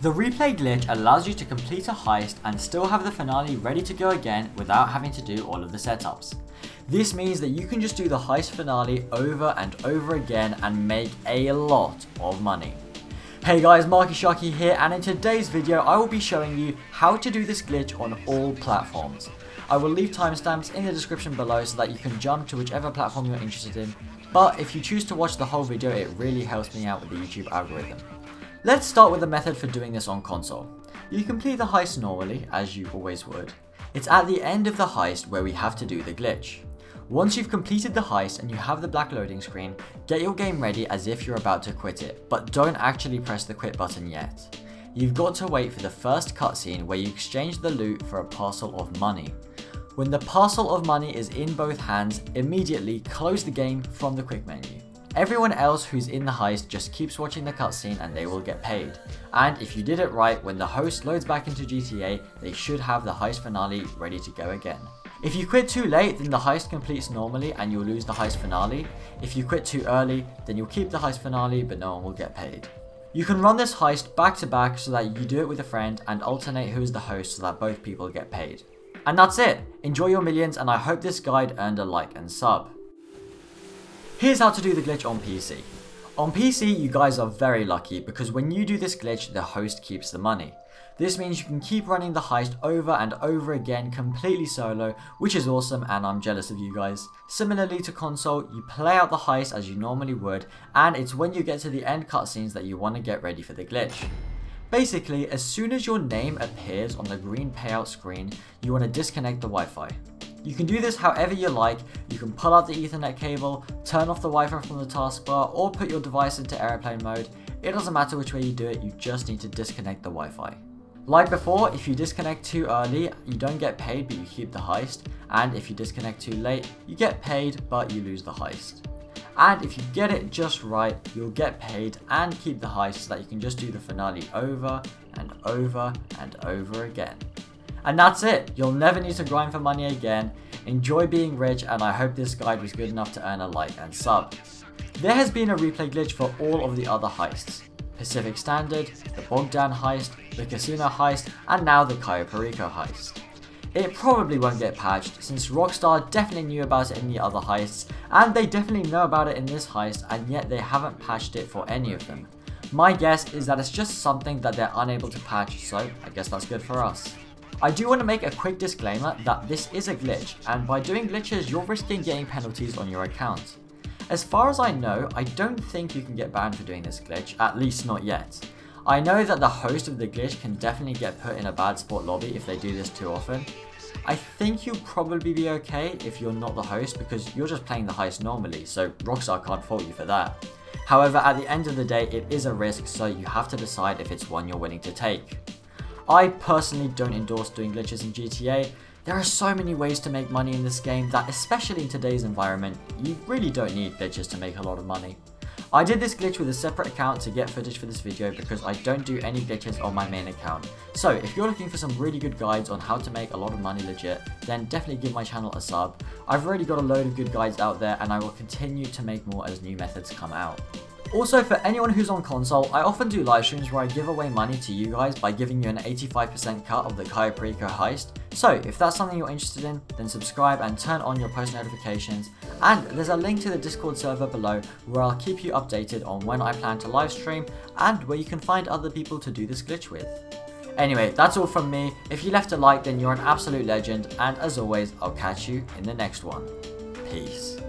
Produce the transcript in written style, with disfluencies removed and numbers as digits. The replay glitch allows you to complete a heist and still have the finale ready to go again without having to do all of the setups. This means that you can just do the heist finale over and over again and make a lot of money. Hey guys, Marky Sharky here, and in today's video I will be showing you how to do this glitch on all platforms. I will leave timestamps in the description below so that you can jump to whichever platform you're interested in, but if you choose to watch the whole video it really helps me out with the YouTube algorithm. Let's start with the method for doing this on console. You complete the heist normally, as you always would. It's at the end of the heist where we have to do the glitch. Once you've completed the heist and you have the black loading screen, get your game ready as if you're about to quit it, but don't actually press the quit button yet. You've got to wait for the first cutscene where you exchange the loot for a parcel of money. When the parcel of money is in both hands, immediately close the game from the quick menu. Everyone else who's in the heist just keeps watching the cutscene and they will get paid. And if you did it right, when the host loads back into GTA, they should have the heist finale ready to go again. If you quit too late, then the heist completes normally and you'll lose the heist finale. If you quit too early, then you'll keep the heist finale but no one will get paid. You can run this heist back to back so that you do it with a friend and alternate who's the host so that both people get paid. And that's it! Enjoy your millions, and I hope this guide earned a like and sub. Here's how to do the glitch on PC. On PC, you guys are very lucky because when you do this glitch, the host keeps the money. This means you can keep running the heist over and over again completely solo, which is awesome and I'm jealous of you guys. Similarly to console, you play out the heist as you normally would, and it's when you get to the end cutscenes that you want to get ready for the glitch. Basically, as soon as your name appears on the green payout screen, you want to disconnect the Wi-Fi. You can do this however you like. You can pull out the Ethernet cable, turn off the Wi-Fi from the taskbar, or put your device into airplane mode. It doesn't matter which way you do it, you just need to disconnect the Wi-Fi. Like before, if you disconnect too early, you don't get paid but you keep the heist, and if you disconnect too late, you get paid but you lose the heist. And if you get it just right, you'll get paid and keep the heist so that you can just do the finale over and over and over again. And that's it, you'll never need to grind for money again. Enjoy being rich, and I hope this guide was good enough to earn a like and sub. There has been a replay glitch for all of the other heists. Pacific Standard, the Bogdan heist, the Casino heist, and now the Cayo Perico heist. It probably won't get patched since Rockstar definitely knew about it in the other heists, and they definitely know about it in this heist, and yet they haven't patched it for any of them. My guess is that it's just something that they're unable to patch, so I guess that's good for us. I do want to make a quick disclaimer that this is a glitch, and by doing glitches you're risking getting penalties on your account. As far as I know, I don't think you can get banned for doing this glitch, at least not yet. I know that the host of the glitch can definitely get put in a bad sport lobby if they do this too often. I think you'll probably be okay if you're not the host because you're just playing the heist normally, so Rockstar can't fault you for that. However, at the end of the day it is a risk, so you have to decide if it's one you're willing to take. I personally don't endorse doing glitches in GTA. There are so many ways to make money in this game that, especially in today's environment, you really don't need glitches to make a lot of money. I did this glitch with a separate account to get footage for this video because I don't do any glitches on my main account. So if you're looking for some really good guides on how to make a lot of money legit, then definitely give my channel a sub. I've already got a load of good guides out there and I will continue to make more as new methods come out. Also, for anyone who's on console, I often do live streams where I give away money to you guys by giving you an 85% cut of the Cayo Perico heist. So if that's something you're interested in, then subscribe and turn on your post notifications. And there's a link to the Discord server below where I'll keep you updated on when I plan to live stream and where you can find other people to do this glitch with. Anyway, that's all from me. If you left a like, then you're an absolute legend, and as always, I'll catch you in the next one. Peace.